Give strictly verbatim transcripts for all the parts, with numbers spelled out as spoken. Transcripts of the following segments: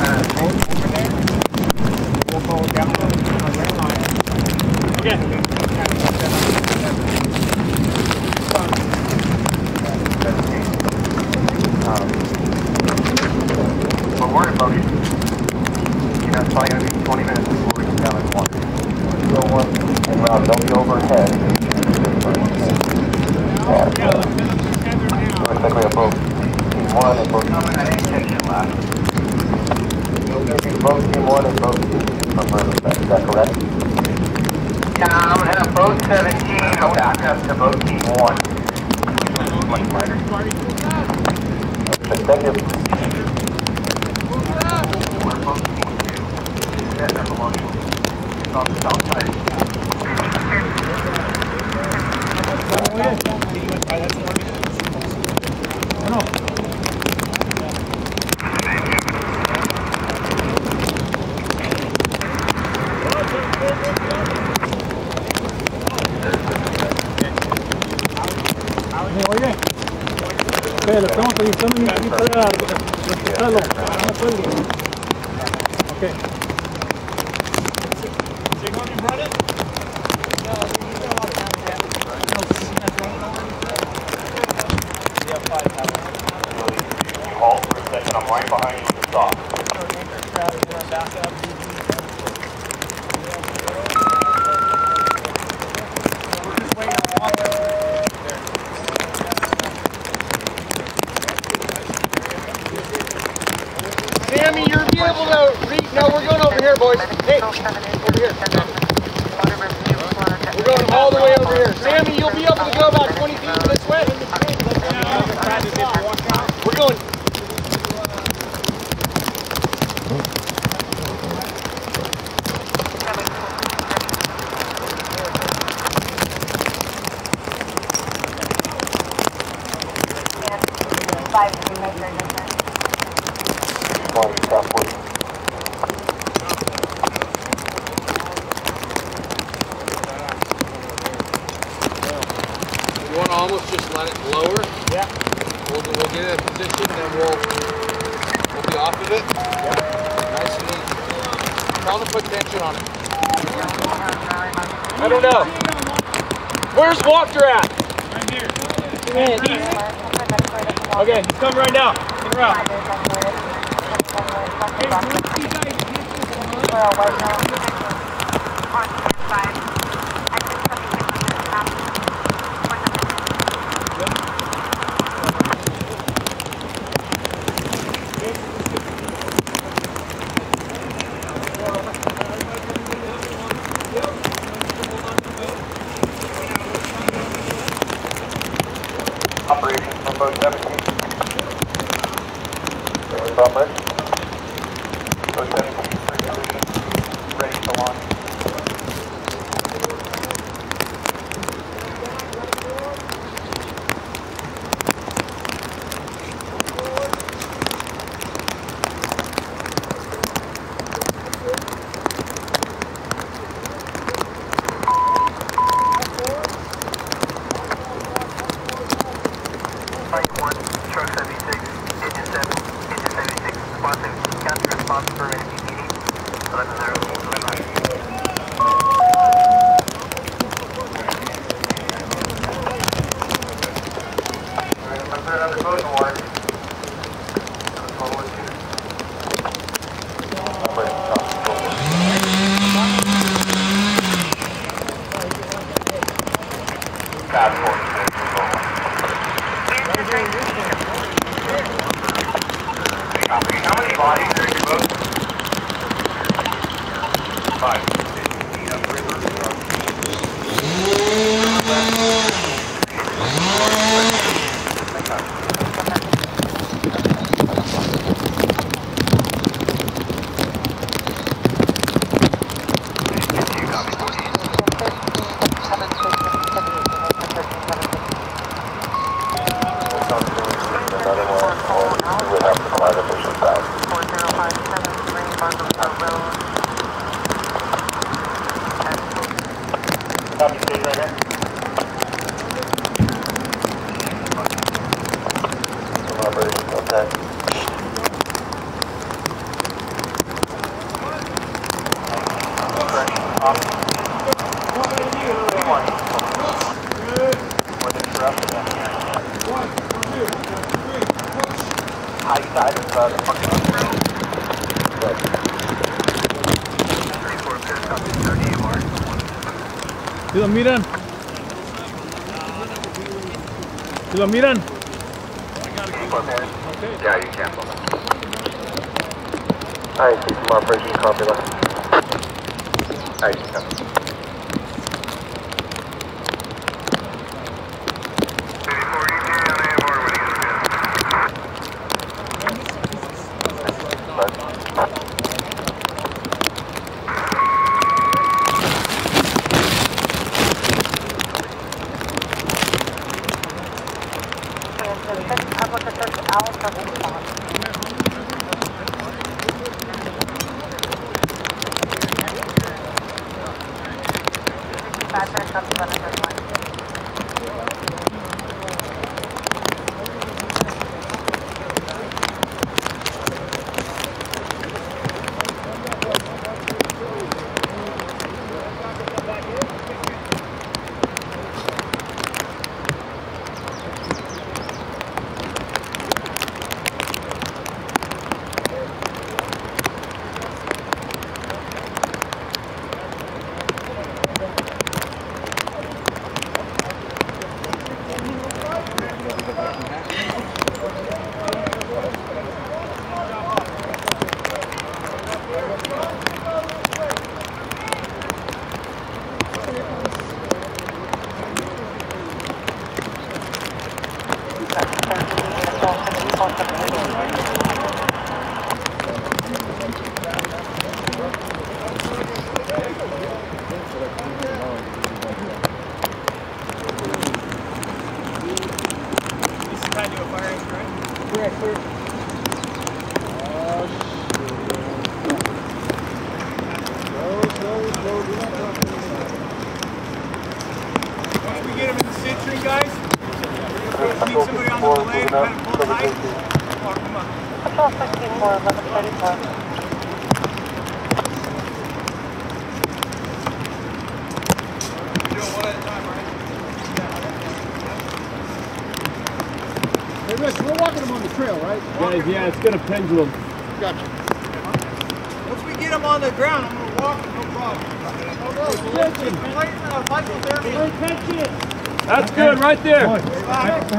là bốn cái bé của cô chấm luôn, còn dán ngoài. Ok. Don't worry about it. You know, it's probably going to be twenty minutes before we get down at one. So one, and well, don't be overhead. Yeah. So I think we have both. Team one and both. Both team one and both team two from my respect. Is that correct? Yeah, I'm going to have both seventeen. I'll back up to both team one. Much lighter. Okay, thank you. On the south side. Oh, yeah. Oye, pero lo estamos revisando en el para los okay. I'm right behind you with the sock. We're just waiting on one. Sammy, you're be able to read. No, we're going over here, boys. Hey, over here. We're going all the way over here. Sammy, you'll be able to go about twenty feet this way. We're going. You want to almost just let it lower? Yeah. We'll, we'll get it in a position, then we'll, we'll be off of it. Yeah. Nice and easy. Tell them to put tension on it. I don't know. Where's Walker at? Right here. Yeah. Okay, he's coming right now. Get around. Hey, operation from boat seventeen. Bumper. Boat seventeen, ready to launch. Si lo miran. Si lo miran. Yeah, you can. Alright, keep them operation, copy left. Alright, you can. Gonna pendulum. Gotcha. Once we get him on the ground, I'm gonna walk him, no problem. Oh, that's good, right there. Boy, right. Right.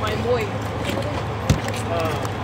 My boy. Uh.